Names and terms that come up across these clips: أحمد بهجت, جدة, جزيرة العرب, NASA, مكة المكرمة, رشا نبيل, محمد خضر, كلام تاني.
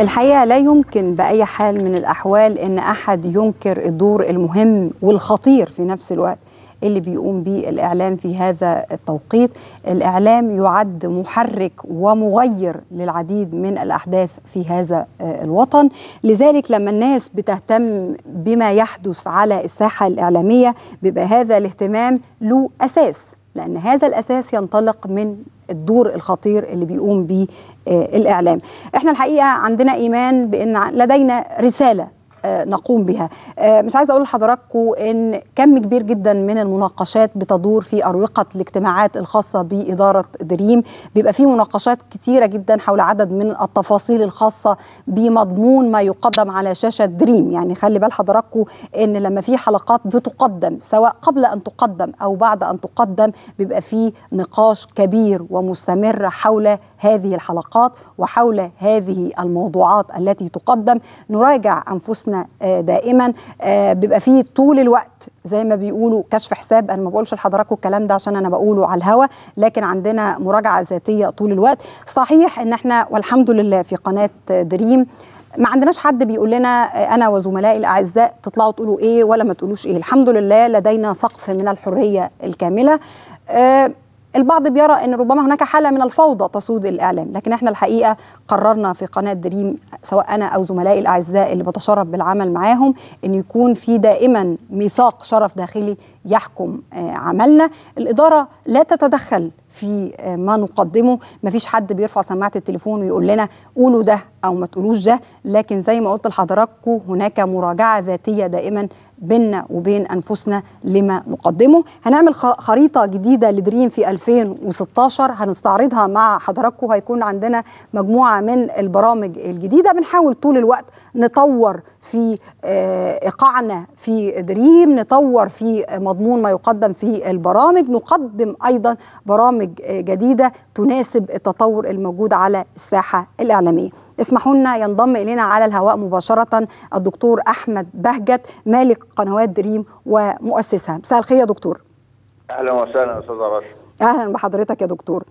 الحقيقة لا يمكن بأي حال من الأحوال إن أحد ينكر الدور المهم والخطير في نفس الوقت اللي بيقوم به الإعلام في هذا التوقيت. الإعلام يعد محرك ومغير للعديد من الأحداث في هذا الوطن، لذلك لما الناس بتهتم بما يحدث على الساحة الإعلامية بيبقى هذا الاهتمام له أساس، لأن هذا الأساس ينطلق من الدور الخطير اللي بيقوم به الإعلام. احنا الحقيقة عندنا إيمان بأن لدينا رسالة نقوم بها. مش عايز أقول لحضراتكم إن كم كبير جدا من المناقشات بتدور في أروقة الاجتماعات الخاصة بإدارة دريم، بيبقى فيه مناقشات كتيرة جدا حول عدد من التفاصيل الخاصة بمضمون ما يقدم على شاشة دريم. يعني خلي بال حضراتكم إن لما في حلقات بتقدم سواء قبل أن تقدم أو بعد أن تقدم بيبقى فيه نقاش كبير ومستمر حول هذه الحلقات وحول هذه الموضوعات التي تقدم. نراجع أنفسنا دائما، بيبقى فيه طول الوقت زي ما بيقولوا كشف حساب. أنا ما بقولش لحضراتكم الكلام ده عشان أنا بقوله على الهواء، لكن عندنا مراجعة ذاتية طول الوقت. صحيح إن احنا والحمد لله في قناة دريم ما عندناش حد بيقول لنا أنا وزملائي الأعزاء تطلعوا تقولوا إيه ولا ما تقولوش إيه. الحمد لله لدينا سقف من الحرية الكاملة. البعض بيرى أن ربما هناك حالة من الفوضى تسود الإعلام، لكن احنا الحقيقة قررنا في قناة دريم سواء أنا أو زملائي الأعزاء اللي بتشرف بالعمل معاهم أن يكون في دائما ميثاق شرف داخلي يحكم عملنا. الإدارة لا تتدخل في ما نقدمه، مفيش حد بيرفع سماعة التليفون ويقول لنا قولوا ده أو ما تقولوش ده، لكن زي ما قلت لحضراتكم هناك مراجعة ذاتية دائما بيننا وبين أنفسنا لما نقدمه. هنعمل خريطة جديدة لدريم في 2016 هنستعرضها مع حضراتكم، هيكون عندنا مجموعة من البرامج الجديدة بنحاول طول الوقت نطور في إيقاعنا في دريم، نطور في مضمون ما يقدم في البرامج، نقدم أيضا برامج جديدة تناسب التطور الموجود على الساحة الإعلامية. اسمحوا لنا ينضم إلينا على الهواء مباشرة الدكتور أحمد بهجت مالك قنوات دريم ومؤسسها. مساء الخير يا دكتور. أهلا وسهلا يا أستاذة رشا. أهلا بحضرتك يا دكتور.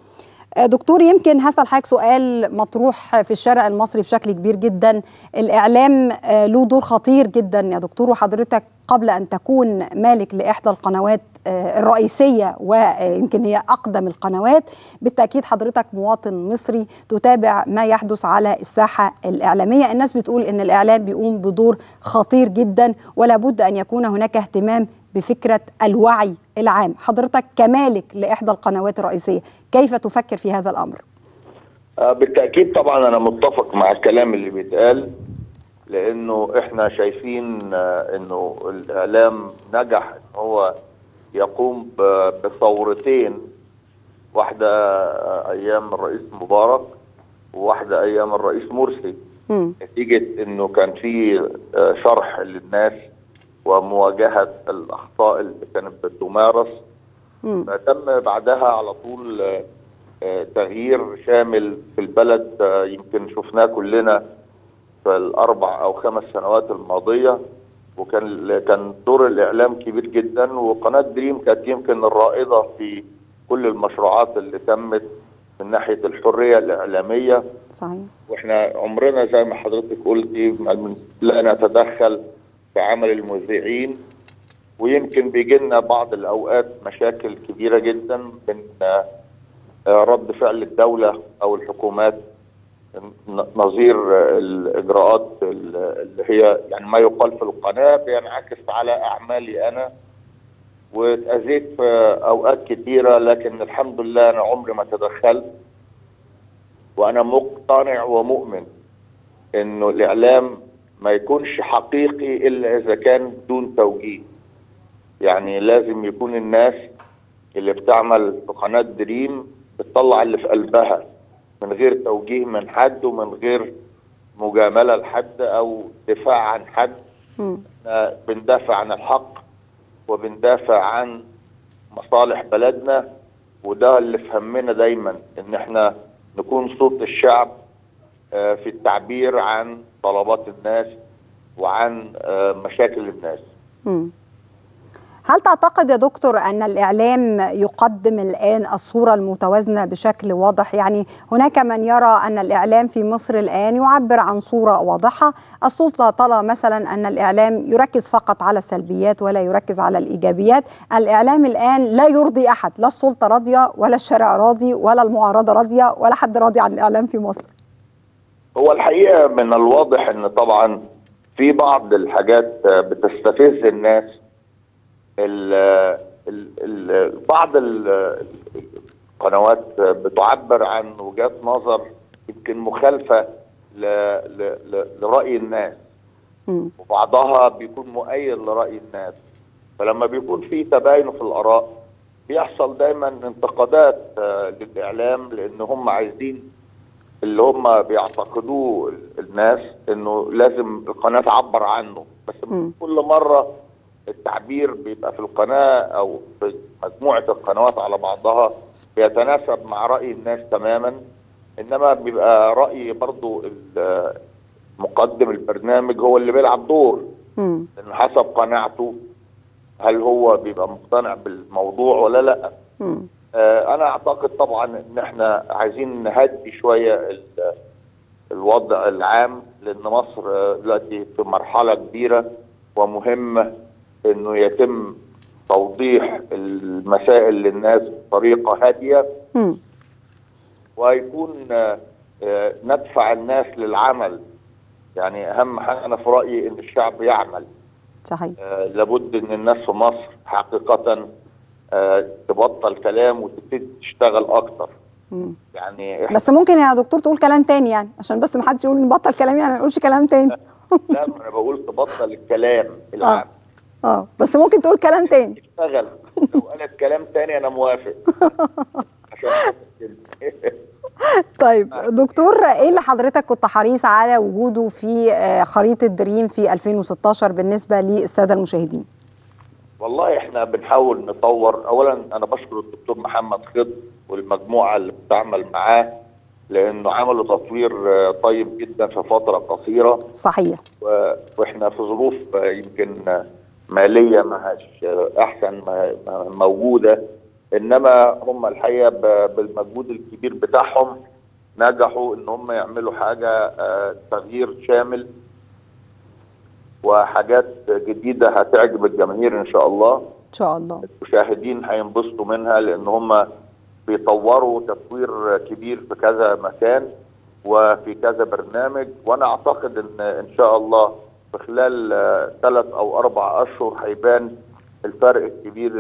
دكتور يمكن هسأل حضرتك سؤال مطروح في الشارع المصري بشكل كبير جدا، الإعلام له دور خطير جدا يا دكتور، وحضرتك قبل أن تكون مالك لإحدى القنوات الرئيسية ويمكن هي أقدم القنوات بالتأكيد حضرتك مواطن مصري تتابع ما يحدث على الساحة الإعلامية. الناس بتقول إن الإعلام بيقوم بدور خطير جدا ولا بد أن يكون هناك اهتمام بفكرة الوعي العام. حضرتك كمالك لإحدى القنوات الرئيسية كيف تفكر في هذا الأمر؟ بالتأكيد طبعا أنا متفق مع الكلام اللي بيتقال، لأنه إحنا شايفين إنه الإعلام نجح إن هو يقوم بثورتين، واحدة أيام الرئيس مبارك وواحدة أيام الرئيس مرسي، نتيجة إنه كان في شرح للناس ومواجهة الأخطاء اللي كانت بتمارس. فتم بعدها على طول تغيير شامل في البلد، يمكن شفناه كلنا في الأربع أو 5 سنوات الماضية، وكان دور الإعلام كبير جدا، وقناة دريم كانت يمكن الرائدة في كل المشروعات اللي تمت من ناحية الحرية الإعلامية. صحيح. وإحنا عمرنا زي ما حضرتك قلتي لا نتدخل في عمل المذيعين، ويمكن بيجي لنا بعض الأوقات مشاكل كبيرة جدا من رد فعل الدولة أو الحكومات نظير الإجراءات اللي هي يعني ما يقال في القناة بينعكس على أعمالي أنا، واتأذيت في أوقات كثيرة، لكن الحمد لله أنا عمري ما تدخلت. وأنا مقتنع ومؤمن إنه الإعلام ما يكونش حقيقي إلا إذا كان دون توجيه، يعني لازم يكون الناس اللي بتعمل في قناة دريم بتطلع اللي في قلبها من غير توجيه من حد ومن غير مجاملة لحد أو دفاع عن حد. احنا بندافع عن الحق وبندافع عن مصالح بلدنا، وده اللي في همنا دايما إن احنا نكون صوت الشعب في التعبير عن طلبات الناس وعن مشاكل الناس. هل تعتقد يا دكتور أن الإعلام يقدم الآن الصورة المتوازنة بشكل واضح؟ يعني هناك من يرى أن الإعلام في مصر الآن يعبر عن صورة واضحة، السلطة ترى مثلا أن الإعلام يركز فقط على السلبيات ولا يركز على الإيجابيات، الإعلام الآن لا يرضي أحد، لا السلطة راضية ولا الشارع راضي ولا المعارضة راضية ولا حد راضي عن الإعلام في مصر. هو الحقيقة من الواضح أن طبعا في بعض الحاجات بتستفز الناس، بعض القنوات بتعبر عن وجهات نظر يمكن مخالفه لراي الناس، وبعضها بيكون مؤيد لراي الناس، فلما بيكون في تباين في الاراء بيحصل دايما انتقادات للاعلام، لان هم عايزين اللي هم بيعتقدوه الناس انه لازم القناه تعبر عنه، بس كل مره التعبير بيبقى في القناة أو في مجموعة القنوات على بعضها بيتناسب مع رأي الناس تماما، إنما بيبقى رأي برضو مقدم البرنامج هو اللي بيلعب دور، لأن حسب قناعته هل هو بيبقى مقتنع بالموضوع ولا لأ. أنا أعتقد طبعا إن إحنا عايزين نهدي شوية الوضع العام، لأن مصر دلوقتي في مرحلة كبيرة ومهمة انه يتم توضيح المسائل للناس بطريقه هاديه، وهيكون ندفع الناس للعمل. يعني اهم حاجه انا في رايي ان الشعب يعمل. صحيح. لابد ان الناس في مصر حقيقه تبطل كلام وتبتدي تشتغل اكتر. يعني بس ممكن يا دكتور تقول كلام تاني، يعني عشان بس ما حدش يقول نبطل كلام، يعني ما نقولش كلام تاني. لا انا بقول تبطل الكلام العام. بس ممكن تقول كلام تاني. اشتغل، لو قالت كلام تاني انا موافق. طيب دكتور، ايه اللي حضرتك كنت حريص على وجوده في خريطة دريم في 2016 بالنسبة للسادة المشاهدين؟ والله احنا بنحاول نطور. اولا انا بشكر الدكتور محمد خضر والمجموعة اللي بتعمل معاه، لانه عملوا تطوير طيب جدا في فترة قصيرة. صحيح. واحنا في ظروف يمكن ماليه ماهاش احسن ما موجوده، انما هم الحقيقه بالمجهود الكبير بتاعهم نجحوا ان هم يعملوا حاجه تغيير شامل وحاجات جديده هتعجب الجماهير ان شاء الله. ان شاء الله المشاهدين هينبسطوا منها، لان هم بيطوروا تطوير كبير في كذا مكان وفي كذا برنامج، وانا اعتقد ان شاء الله في خلال 3 أو 4 أشهر هيبان الفرق الكبير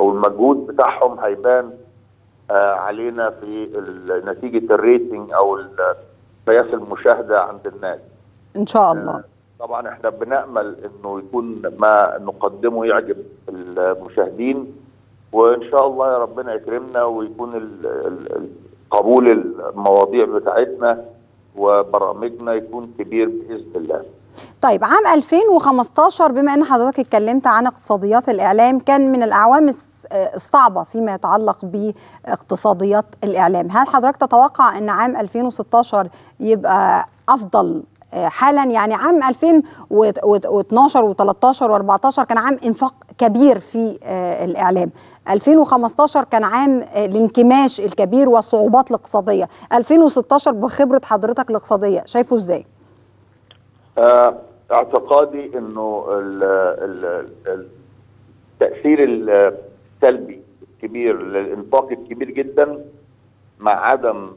أو المجهود بتاعهم هيبان علينا في نتيجة الريتنج أو قياس المشاهدة عند الناس إن شاء الله. طبعا احنا بنأمل إنه يكون ما نقدمه يعجب المشاهدين، وإن شاء الله ربنا يكرمنا ويكون قبول المواضيع بتاعتنا وبرامجنا يكون كبير بإذن الله. طيب عام 2015، بما أن حضرتك اتكلمت عن اقتصاديات الإعلام، كان من الأعوام الصعبة فيما يتعلق باقتصاديات الإعلام. هل حضرتك تتوقع أن عام 2016 يبقى أفضل حالا؟ يعني عام 2012 و13 و14 كان عام إنفاق كبير في الإعلام، 2015 كان عام الانكماش الكبير والصعوبات الاقتصاديه، 2016 بخبره حضرتك الاقتصاديه شايفه ازاي؟ اعتقادي انه التاثير السلبي الكبير للانفاق الكبير جدا مع عدم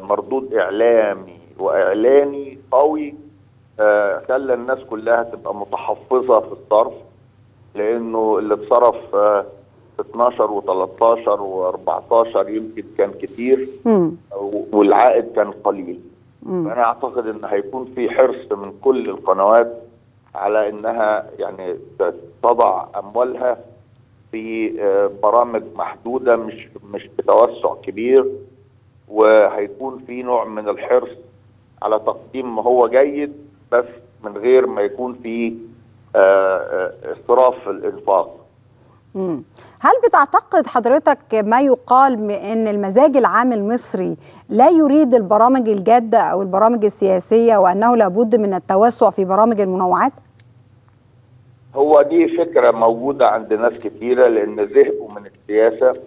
مردود اعلامي واعلاني قوي خلى الناس كلها تبقى متحفظه في الصرف، لانه اللي اتصرف 12 و13 و14 يمكن كان كتير والعائد كان قليل. فأنا أعتقد إن هيكون في حرص من كل القنوات على إنها يعني تضع أموالها في برامج محدودة مش بتوسع كبير، وهيكون في نوع من الحرص على تقديم ما هو جيد بس من غير ما يكون في إسراف الإنفاق. هل بتعتقد حضرتك ما يقال ان المزاج العام المصري لا يريد البرامج الجادة او البرامج السياسية، وانه لابد من التوسع في برامج المنوعات؟ هو دي فكرة موجودة عند ناس كتيرة لأن زهقوا من السياسة.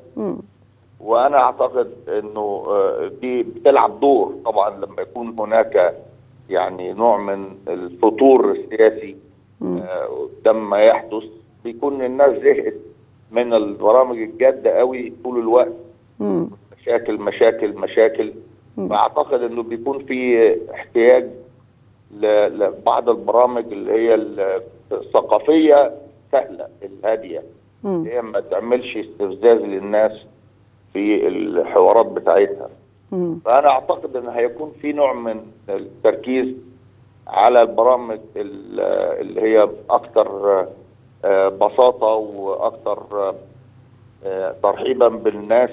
وأنا أعتقد أنه دي بتلعب دور طبعا لما يكون هناك يعني نوع من الفطور السياسي قدام ما يحدث، بيكون الناس زهقت من البرامج الجادة قوي طول الوقت. مشاكل مشاكل مشاكل. فأعتقد أنه بيكون في احتياج لبعض البرامج اللي هي الثقافية سهلة الهادية، اللي هي ما تعملش استفزاز للناس في الحوارات بتاعتها. فأنا أعتقد أن هيكون في نوع من التركيز على البرامج اللي هي أكثر بساطة وأكثر ترحيبا بالناس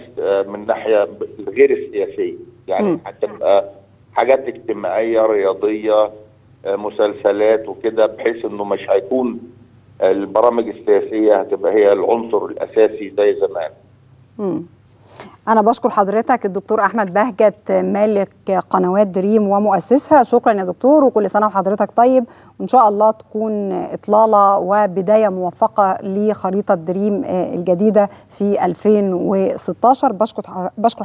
من ناحية غير السياسية، يعني هتبقى حاجات اجتماعية رياضية مسلسلات وكده، بحيث انه مش هيكون البرامج السياسية هتبقى هي العنصر الأساسي زي زمان. أنا بشكر حضرتك الدكتور أحمد بهجت مالك قنوات دريم ومؤسسها. شكرا يا دكتور وكل سنة وحضرتك طيب، وإن شاء الله تكون إطلالة وبداية موفقة لخريطة دريم الجديدة في 2016. بشكر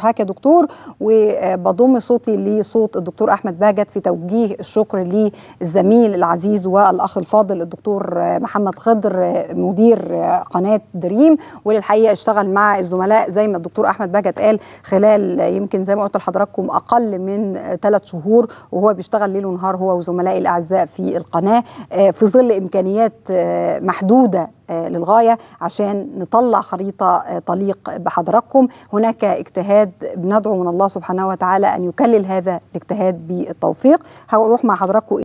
حضرتك يا دكتور، وبضم صوتي لصوت الدكتور أحمد بهجت في توجيه الشكر للزميل العزيز والأخ الفاضل الدكتور محمد خضر مدير قناة دريم، وللحقيقة اشتغل مع الزملاء زي ما الدكتور أحمد بهجت قال خلال يمكن زي ما قلت لحضراتكم اقل من 3 شهور، وهو بيشتغل ليل ونهار هو وزملائي الاعزاء في القناه في ظل امكانيات محدوده للغايه عشان نطلع خريطه تليق بحضراتكم. هناك اجتهاد بندعو من الله سبحانه وتعالى ان يكلل هذا الاجتهاد بالتوفيق. هروح مع حضراتكم